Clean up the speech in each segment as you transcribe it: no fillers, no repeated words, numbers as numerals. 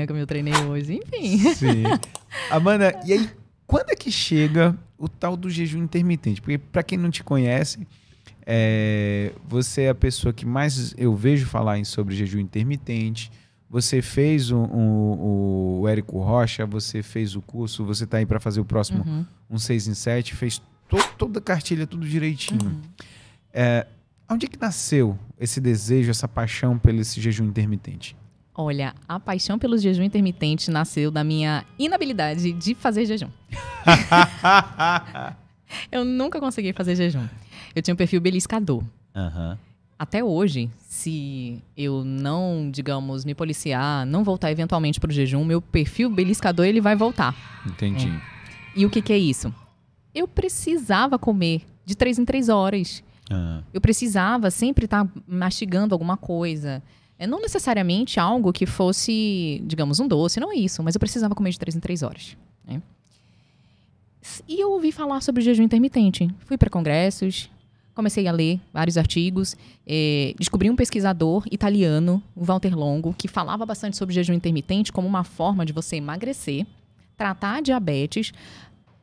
manhã, como eu treinei hoje, enfim. Sim. Amanda, e aí, quando é que chega o tal do jejum intermitente? Porque, para quem não te conhece, você é a pessoa que mais eu vejo falar sobre jejum intermitente. Você fez o Érico Rocha, você fez o curso, você está aí para fazer o próximo, uhum, um 6 em 7, fez toda a cartilha, tudo direitinho. Uhum. Onde é que nasceu esse desejo, essa paixão pelo esse jejum intermitente? Olha, a paixão pelo jejum intermitente nasceu da minha inabilidade de fazer jejum. Eu nunca consegui fazer jejum. Eu tinha um perfil beliscador. Uhum. Até hoje, se eu não, digamos, me policiar, não voltar eventualmente para o jejum, meu perfil beliscador ele vai voltar. Entendi. E o que é isso? Eu precisava comer de 3 em 3 horas. Eu precisava sempre estar mastigando alguma coisa. Não necessariamente algo que fosse, digamos, um doce, não é isso. Mas eu precisava comer de 3 em 3 horas. Né? E eu ouvi falar sobre o jejum intermitente. Fui para congressos, comecei a ler vários artigos. Descobri um pesquisador italiano, o Walter Longo, que falava bastante sobre jejum intermitente como uma forma de você emagrecer, tratar a diabetes,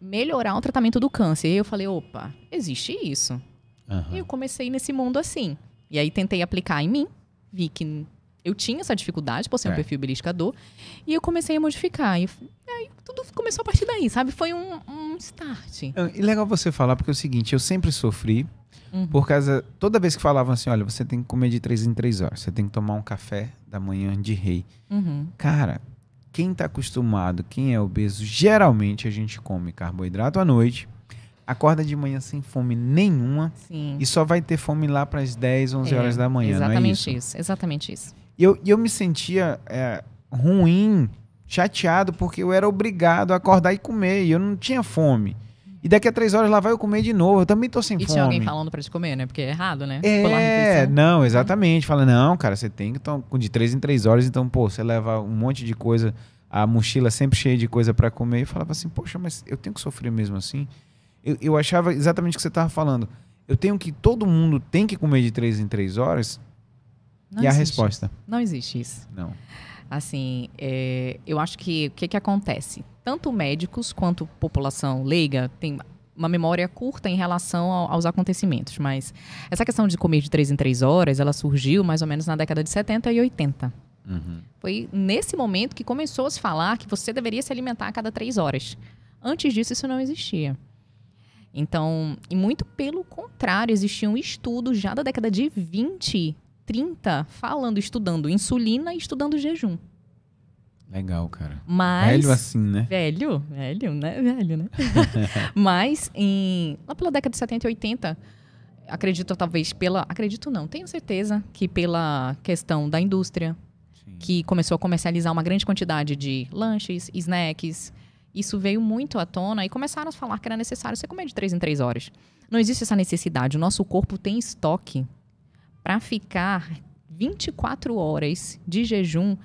melhorar o tratamento do câncer. E eu falei, opa, existe isso. Uhum. E eu comecei nesse mundo assim. E aí tentei aplicar em mim. Vi que eu tinha essa dificuldade por ser um perfil beliscador. E eu comecei a modificar. E aí tudo começou a partir daí, sabe? Foi um start. E legal você falar, porque é o seguinte. Eu sempre sofri. Uhum. Por causa... Toda vez que falavam assim, olha, você tem que comer de 3 em 3 horas. Você tem que tomar um café da manhã de rei. Uhum. Cara, quem tá acostumado, quem é obeso, geralmente a gente come carboidrato à noite. Acorda de manhã sem fome nenhuma. Sim. E só vai ter fome lá para as 10, 11 horas da manhã, exatamente, não é isso? Exatamente isso. E eu me sentia ruim, chateado, porque eu era obrigado a acordar e comer. E eu não tinha fome. E daqui a 3 horas lá vai eu comer de novo. Eu também tô sem fome. E tinha alguém falando para te comer, né? Porque é errado, né? Não, exatamente. Fala, não, cara, você tem que tomar de 3 em 3 horas. Então, pô, você leva um monte de coisa, a mochila sempre cheia de coisa para comer. E falava assim, poxa, mas eu tenho que sofrer mesmo assim? Eu achava exatamente o que você estava falando. Todo mundo tem que comer de 3 em 3 horas? Não existe. A resposta? Não existe isso. Não. Assim, eu acho que o que acontece? Tanto médicos quanto população leiga tem uma memória curta em relação aos acontecimentos. Mas essa questão de comer de 3 em 3 horas, ela surgiu mais ou menos na década de 70 e 80. Uhum. Foi nesse momento que começou a se falar que você deveria se alimentar a cada 3 horas. Antes disso, isso não existia. Então, e muito pelo contrário, existiam estudos já da década de 20, 30, estudando insulina e estudando jejum. Legal, cara. Mas, velho assim, né? Velho, né? Mas, lá pela década de 70 e 80, tenho certeza que pela questão da indústria, sim, que começou a comercializar uma grande quantidade de lanches, snacks... Isso veio muito à tona e começaram a falar que era necessário você comer de 3 em 3 horas. Não existe essa necessidade. O nosso corpo tem estoque para ficar 24 horas de jejum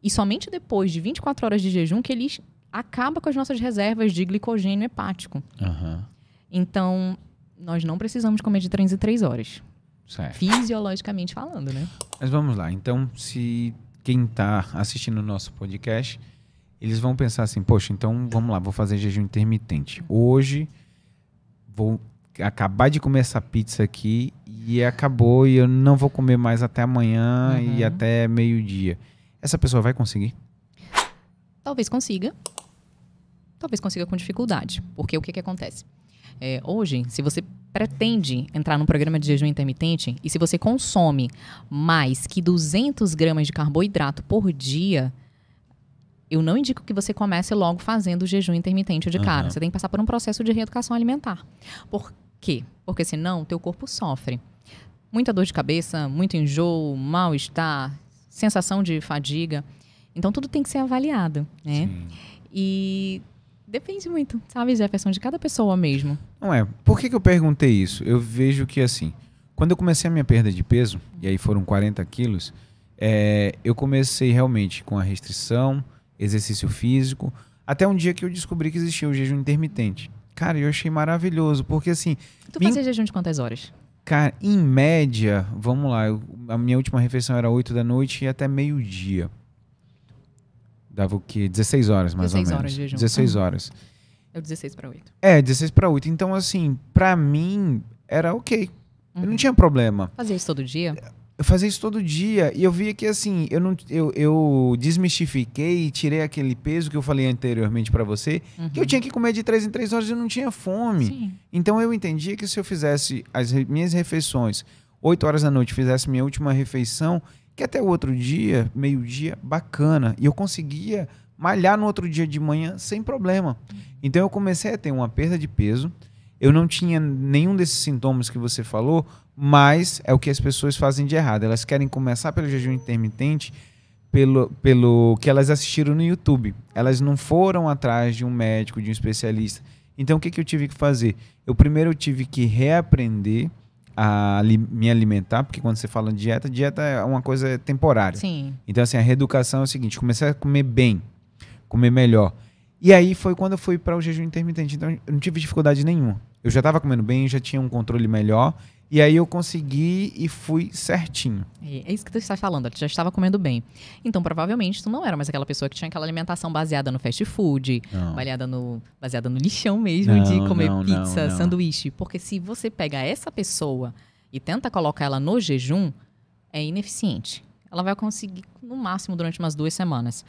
e somente depois de 24 horas de jejum que ele acaba com as nossas reservas de glicogênio hepático. Uhum. Então, nós não precisamos comer de 3 em 3 horas. Certo. Fisiologicamente falando, né? Mas vamos lá. Então, se quem está assistindo o nosso podcast... Eles vão pensar assim, poxa, então vamos lá, vou fazer jejum intermitente. Hoje, vou acabar de comer essa pizza aqui e acabou e eu não vou comer mais até amanhã, uhum, e até meio-dia. Essa pessoa vai conseguir? Talvez consiga. Talvez consiga com dificuldade. Porque o que acontece? Hoje, se você pretende entrar num programa de jejum intermitente e se você consome mais que 200 gramas de carboidrato por dia... Eu não indico que você comece logo fazendo o jejum intermitente de cara. Uhum. Você tem que passar por um processo de reeducação alimentar. Por quê? Porque senão o teu corpo sofre. Muita dor de cabeça, muito enjoo, mal-estar, sensação de fadiga. Então tudo tem que ser avaliado, né? Sim. E depende muito, sabe, Jefferson, de cada pessoa mesmo. Não é. Por que eu perguntei isso? Eu vejo que assim, quando eu comecei a minha perda de peso, e aí foram 40 quilos, eu comecei realmente com a restrição, exercício físico, até um dia que eu descobri que existia o jejum intermitente. Cara, eu achei maravilhoso, porque assim... Tu fazia jejum de quantas horas? Cara, em média, vamos lá, a minha última refeição era 8 da noite e até meio-dia. Dava o quê? 16 horas, mais ou menos. 16 horas de jejum. 16 horas. É 16 para 8. É, 16 para 8. Então, assim, pra mim, era ok. Uhum. Eu não tinha problema. Fazia isso todo dia? Eu fazia isso todo dia. E eu via que, assim, eu desmistifiquei e tirei aquele peso que eu falei anteriormente pra você, uhum, que eu tinha que comer de 3 em 3 horas e eu não tinha fome. Sim. Então, eu entendia que se eu fizesse as minhas refeições 8 horas da noite, fizesse minha última refeição, que até o outro dia, meio-dia, bacana. E eu conseguia malhar no outro dia de manhã sem problema. Então eu comecei a ter uma perda de peso. Eu não tinha nenhum desses sintomas que você falou, mas é o que as pessoas fazem de errado. Elas querem começar pelo jejum intermitente pelo que elas assistiram no YouTube. Elas não foram atrás de um médico, de um especialista. Então o que eu tive que fazer? Eu primeiro tive que reaprender a me alimentar, porque quando você fala dieta, dieta é uma coisa temporária. Sim. Então, assim, a reeducação é o seguinte, comecei a comer bem, comer melhor. E aí foi quando eu fui para o jejum intermitente. Então, eu não tive dificuldade nenhuma. Eu já estava comendo bem, já tinha um controle melhor. E aí eu consegui e fui certinho. É isso que tu está falando, tu já estava comendo bem. Então, provavelmente, tu não era mais aquela pessoa que tinha aquela alimentação baseada no fast food, baseada no lixão mesmo, não, de comer pizza, sanduíche. Porque se você pega essa pessoa e tenta colocar ela no jejum, é ineficiente. Ela vai conseguir, no máximo, durante umas 2 semanas.